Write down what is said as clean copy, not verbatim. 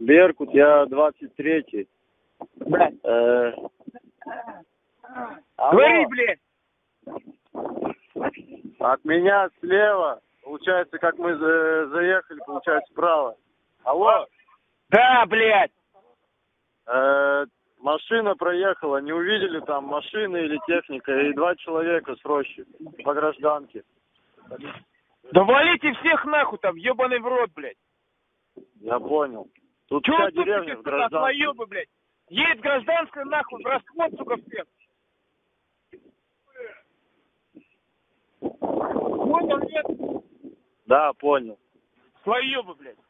Беркут, я 23-й. Блядь. Говори, блядь. От меня слева, получается, как мы заехали, получается, справа. Алло? Да, блядь. Машина проехала, не увидели там машины или техника, и 2 человека с рощи по гражданке. Да валите всех нахуй там, ебаный в рот, блядь. Я понял. Тут чё вся деревня в гражданской. Едет гражданская нахуй, в расход, сука, всех. Понял, нет? Да, понял. Слоёбы, блядь.